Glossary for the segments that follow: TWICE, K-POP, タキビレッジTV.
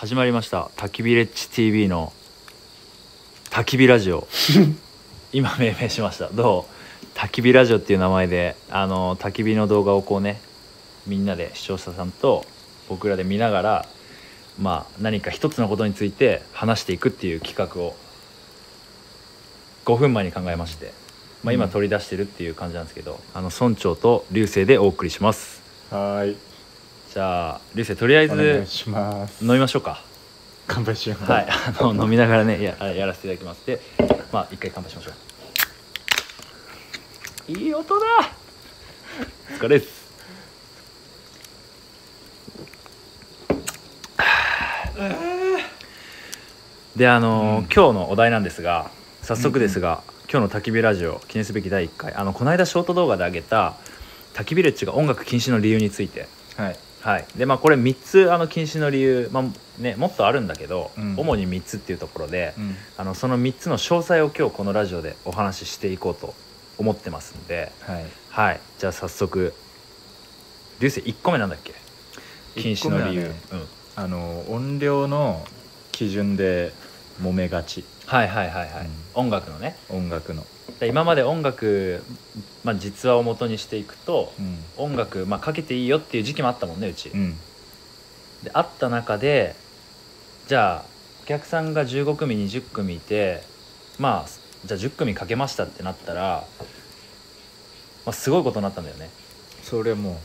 始まりましたたきびレッジ TV のたきびラジオ今命名しました。どう？たきびラジオっていう名前でたきびの動画をこうね、みんなで視聴者さんと僕らで見ながら、まあ何か一つのことについて話していくっていう企画を5分前に考えまして、まあ、今取り出してるっていう感じなんですけど、村長と流星でお送りします。はい、じゃあ流星とりあえず飲みましょうか。乾杯しよう。はい、飲みながらね やらせていただきます。で、まあ一回乾杯しましょう。いい音だ。お疲れです。で今日のお題なんですが、早速ですが、今日の焚き火ラジオ記念すべき第1回この間ショート動画で上げた焚き火レッジが音楽禁止の理由について、はいはい、でまあこれ3つ禁止の理由、まあね、もっとあるんだけど、うん、主に3つっていうところで、うん、その3つの詳細を今日このラジオでお話ししていこうと思ってますんで、はいはい、じゃあ早速流星1個目なんだっけ、禁止の理由、ね、うん、音量の基準で揉めがち。はいはいはいはい、うん、音楽のね、音楽の今まで音楽、まあ、実話を元にしていくと、うん、音楽、まあ、かけていいよっていう時期もあったもんね、うち、うん、であった中で、じゃあお客さんが15組20組いて、まあじゃあ10組かけましたってなったら、まあ、すごいことになったんだよね。それも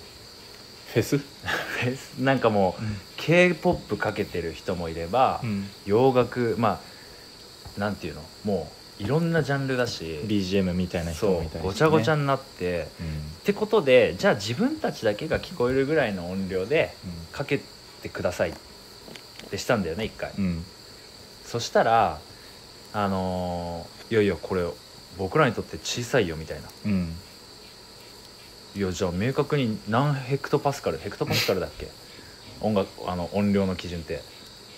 フェスなんかもう、うん、K-POP かけてる人もいれば、うん、洋楽、まあなんていうの、もういろんなジャンルだし BGM みたいな人もいたり、ね、そうごちゃごちゃになって、うん、ってことで、じゃあ自分たちだけが聞こえるぐらいの音量でかけてくださいってしたんだよね、一回、うん、そしたらいやいやこれ僕らにとって小さいよみたいな、うん、いやじゃあ明確に何ヘクトパスカル、ヘクトパスカルだっけ音楽音量の基準って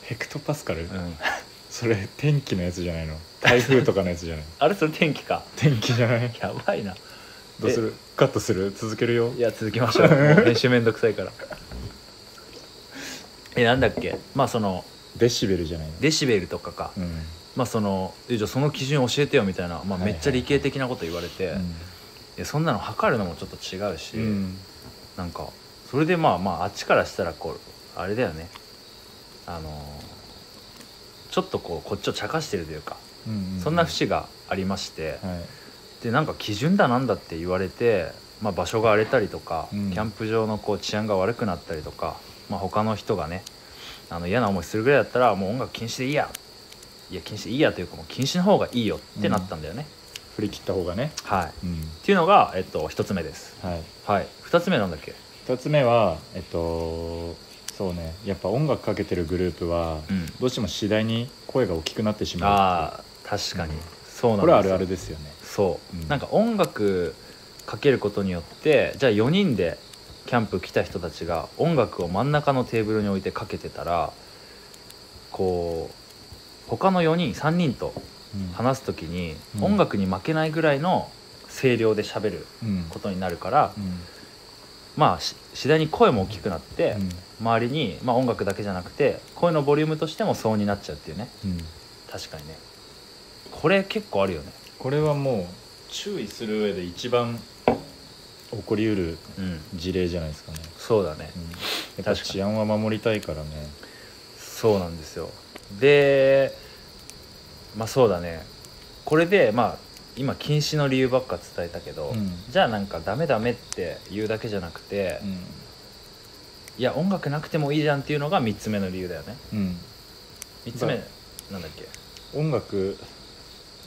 ヘクトパスカル、うん、それ天気のやつじゃないの、台風とかのやつじゃないあれそれ天気か、天気じゃない、やばいな。どうする、カットする、続けるよ。いや続きましょう、編集めんどくさいからなんだっけ、まあそのデシベルじゃないの、デシベルとかか、うん、まあその基準教えてよみたいな、まあ、めっちゃ理系的なこと言われて、うん、そんなの測るのもちょっと違うし、うん、なんかそれでまあまああっちからしたらこうあれだよね、ちょっとこっちを茶化してるというか、うんうん、そんな節がありまして、はい、でなんか基準だなんだって言われて、まあ、場所が荒れたりとか、うん、キャンプ場の治安が悪くなったりとか、まあ、他の人がね嫌な思いするぐらいだったらもう音楽禁止でいいや、いや禁止でいいやというかもう禁止の方がいいよってなったんだよね、うん、振り切った方がね、はい、うん、っていうのが1つ目です。はい、はい、2つ目なんだっけ。2つ目はそうね、やっぱ音楽かけてるグループは、うん、どうしても次第に声が大きくなってしまう。ああ確かに、うん、そうなんです。これはあるあるですよね。そう、うん、なんか音楽かけることによって、じゃあ4人でキャンプ来た人たちが音楽を真ん中のテーブルに置いてかけてたら、こう他の4人3人と話すときに音楽に負けないぐらいの声量で喋ることになるから、うんうん、まあ次第に声も大きくなって、うん、周りに、まあ、音楽だけじゃなくて声のボリュームとしても騒音になっちゃうっていうね、うん、確かにね、これ結構あるよね。これはもう注意する上で一番起こりうる事例じゃないですかね、うん、そうだね、うん、やっぱ治安は守りたいからね。そうなんですよ。でまあそうだね、これでまあ今禁止の理由ばっか伝えたけど、うん、じゃあなんかダメダメって言うだけじゃなくて、うん、いや音楽なくてもいいじゃんっていうのが3つ目の理由だよね、うん、3つ目なんだっけ、音楽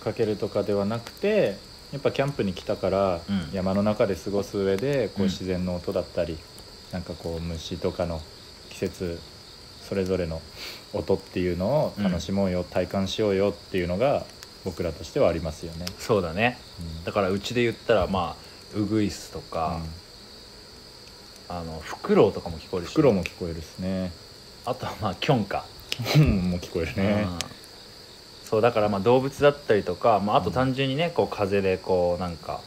かけるとかではなくて、やっぱキャンプに来たから山の中で過ごす上でこう自然の音だったり、うん、なんかこう虫とかの季節それぞれの音っていうのを楽しもうよ、うん、体感しようよっていうのが僕らとしてはありますよね。そうだね、うん、だからうちで言ったらまあウグイスとか、うん、フクロウとかも聞こえるし、フクロウも聞こえるですね。あとはまあキョンかも聞こえるね、うん、そうだからまあ動物だったりとか、まあ、あと単純にねこう風でこうなんか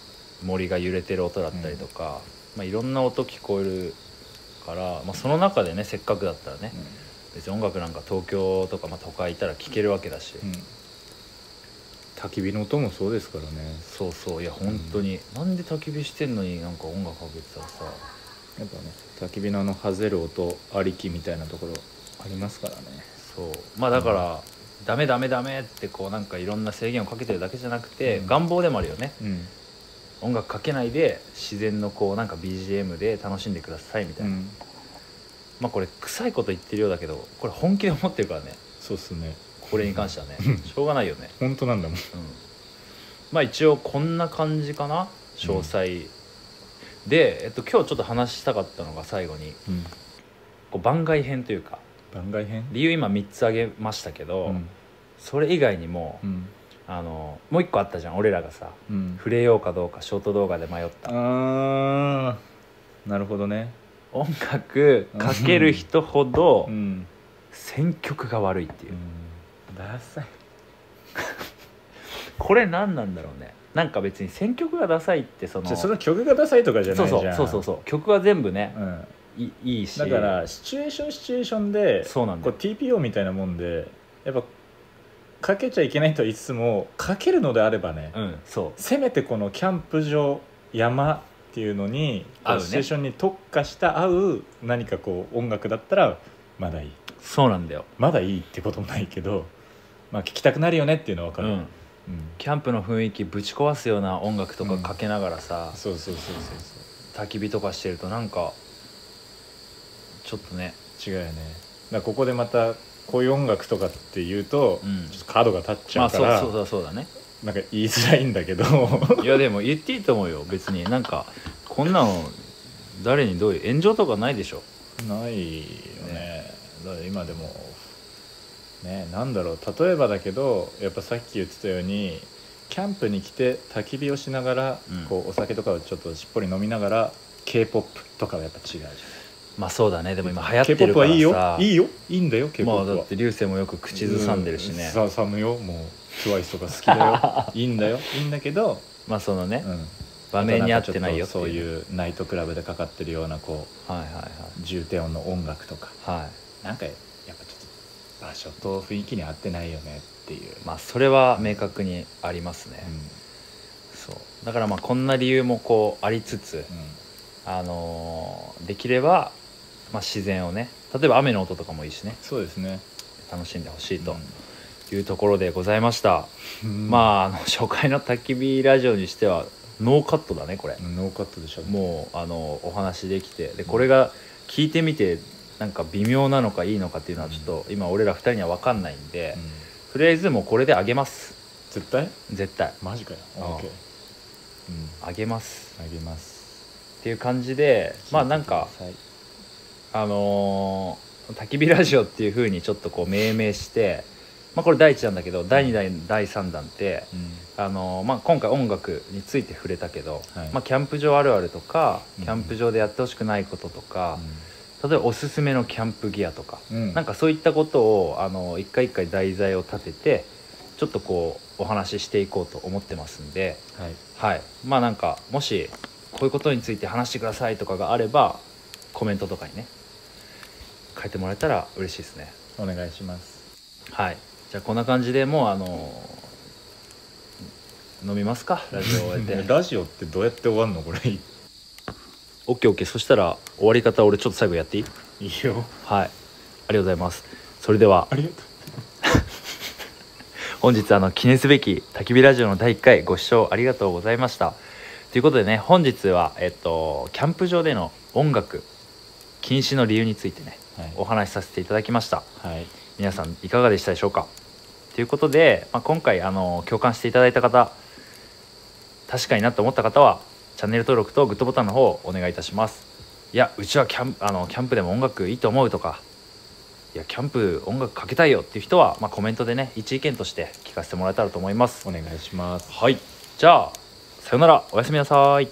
森が揺れてる音だったりとか、うん、まあ、いろんな音聞こえるから、まあ、その中でねせっかくだったらね、うん、別に音楽なんか東京とか、まあ、都会行ったら聴けるわけだし、うん、焚き火の音もそうですからね。そうそう、いや本当に、うん、なんで焚き火してんのになんか音楽かけてたらさ、やっぱね焚き火のあの外れる音ありきみたいなところありますからね。そうまあだから、うん、ダメダメダメってこうなんかいろんな制限をかけてるだけじゃなくて、うん、願望でもあるよね、うん、音楽かけないで自然のこうなんか BGM で楽しんでくださいみたいな、うん、まあこれ臭いこと言ってるようだけどこれ本気で思ってるからね。そうっすね、これに関してはね、うん、しょうがないよね本当なんだもん、うん、まあ一応こんな感じかな詳細、うん、で、今日ちょっと話したかったのが最後に、うん、こう番外編というか番外編理由今3つ挙げましたけど、うん、それ以外にも、うん、もう一個あったじゃん俺らがさ、うん、触れようかどうかショート動画で迷った。あーなるほどね。音楽かける人ほど、うん、選曲が悪いっていう、うん、ダサいこれ何なんだろうね。なんか別に選曲がダサいってそのその曲がダサいとかじゃないじゃん。そうそうそうそう、曲は全部ね、うん、いいし、だからシチュエーションシチュエーションでそうなんだよ。こう TPO みたいなもんでやっぱかけちゃいけないとはいつもかけるのであればね、うん、そうせめてこのキャンプ場山っていうのに合う、ね、シチュエーションに特化した合う何かこう音楽だったらまだいい。そうなんだよ、まだいいってこともないけど、まあ、聴きたくなるよねっていうのは分かる、うんうん、キャンプの雰囲気ぶち壊すような音楽とかかけながらさ、焚き火とかしてるとなんかちょっとね違うよね。だからここでまたこういう音楽とかって言うと、うん、ちょっと角が立っちゃうから、まあ、そうだね、なんか言いづらいんだけどいやでも言っていいと思うよ別に。なんかこんなの誰にどういう炎上とかないでしょ。ないよね。だから今でもね、なんだろう、例えばだけどやっぱさっき言ってたようにキャンプに来て焚き火をしながら、うん、こうお酒とかをちょっとしっぽり飲みながら K-POP とかはやっぱ違うじゃん。まあそうだね、でも今流行ってるからさ K-POP はいいよ、いいんだよ K-POP は。まあだって流星もよく口ずさんでるしね、さむよ、もう TWICE とか好きだよいいんだよ、いいんだけどまあそのね、うん、場面に合ってないよっていう、そういうナイトクラブでかかってるようなこう、はいはいはい、重低音の音楽とか、はい、なんかやっぱちょっと場所と雰囲気に合ってないよねっていう、まあそれは明確にありますね、うん、そうだからまあこんな理由もこうありつつ、うん、できればまあ、自然をね、例えば雨の音とかもいいしね、そうですね、楽しんでほしいというところでございました、うん、まあ初回の焚き火ラジオにしてはノーカットだねこれ。ノーカットでしょ。もうお話できて、でこれが聞いてみてなんか微妙なのかいいのかっていうのはちょっと今俺ら2人には分かんないんで、うん、とりあえずもうこれであげます。絶対絶対マジかよ、あ、OK、うん、あげますあげますっていう感じで、まあなんか焚き火ラジオっていう風にちょっとこう命名して、まあ、これ第1弾だけど第2弾、うん、第3弾って、うん、まあ、今回音楽について触れたけど、はい、まあ、キャンプ場あるあるとかキャンプ場でやってほしくないこととか、うん、例えばおすすめのキャンプギアとか、うん、なんかそういったことを一回一回題材を立ててちょっとこうお話ししていこうと思ってますんで、はいはい、まあなんかもしこういうことについて話してくださいとかがあればコメントとかにね書いてもらえたら嬉しいですね。お願いします。はい。じゃあこんな感じでもう飲みますか。ラジオ終えて。ラジオってどうやって終わんのこれ。オッケーオッケー。そしたら終わり方俺ちょっと最後やっていい？いいよ。はい。ありがとうございます。それでは。ありがとう。本日記念すべき焚き火ラジオの第1回ご視聴ありがとうございました。ということでね、本日はキャンプ場での音楽禁止の理由についてね。はい、お話しさせていただきました、はい、皆さんいかがでしたでしょうかということで、まあ、今回共感していただいた方確かになと思った方はチャンネル登録とグッドボタンの方をお願いいたします。いやうちはキャンプでも音楽いいと思うとか、いやキャンプ音楽かけたいよっていう人は、まあ、コメントでね一意見として聞かせてもらえたらと思います。お願いします。はい、じゃあさよなら、おやすみなさい。